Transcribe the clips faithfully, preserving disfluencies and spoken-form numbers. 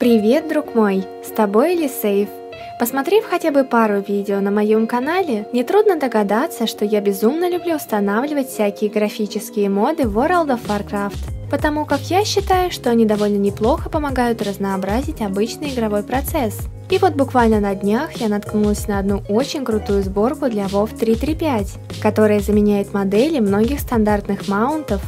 Привет, друг мой! С тобой RURU6. Посмотрев хотя бы пару видео на моем канале, нетрудно догадаться, что я безумно люблю устанавливать всякие графические моды в World of Warcraft, потому как я считаю, что они довольно неплохо помогают разнообразить обычный игровой процесс. И вот буквально на днях я наткнулась на одну очень крутую сборку для вов три три пять, которая заменяет модели многих стандартных маунтов,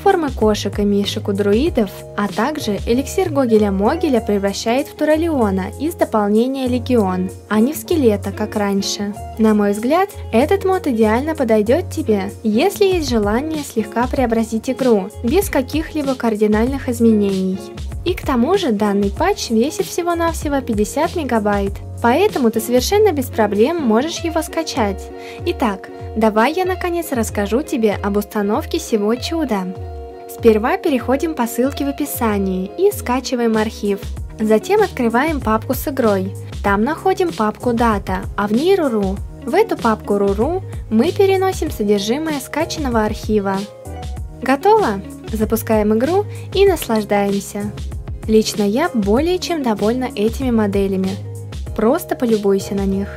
формы кошек и мишек у друидов, а также эликсир Гогеля Могеля превращает в Туралеона из дополнения Легион, а не в скелета, как раньше. На мой взгляд, этот мод идеально подойдет тебе, если есть желание слегка преобразить игру, без каких-либо кардинальных изменений. И к тому же данный патч весит всего-навсего пятьдесят мегабайт, поэтому ты совершенно без проблем можешь его скачать. Итак, давай я наконец расскажу тебе об установке всего чуда. Сперва переходим по ссылке в описании и скачиваем архив. Затем открываем папку с игрой. Там находим папку «Дата», а в ней «Руру». В эту папку «Руру» мы переносим содержимое скачанного архива. Готово? Запускаем игру и наслаждаемся. Лично я более чем довольна этими моделями. Просто полюбуйся на них.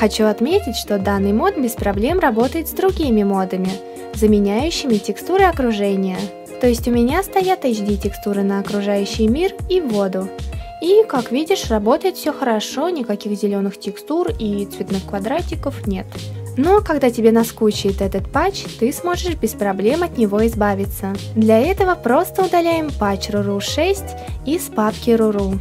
Хочу отметить, что данный мод без проблем работает с другими модами, заменяющими текстуры окружения. То есть у меня стоят эйч ди текстуры на окружающий мир и воду. И, как видишь, работает все хорошо, никаких зеленых текстур и цветных квадратиков нет. Но когда тебе наскучит этот патч, ты сможешь без проблем от него избавиться. Для этого просто удаляем патч руру шесть из папки руру.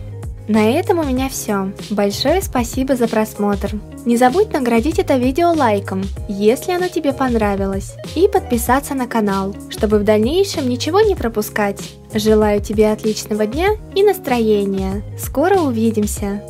На этом у меня все. Большое спасибо за просмотр. Не забудь наградить это видео лайком, если оно тебе понравилось, и подписаться на канал, чтобы в дальнейшем ничего не пропускать. Желаю тебе отличного дня и настроения. Скоро увидимся!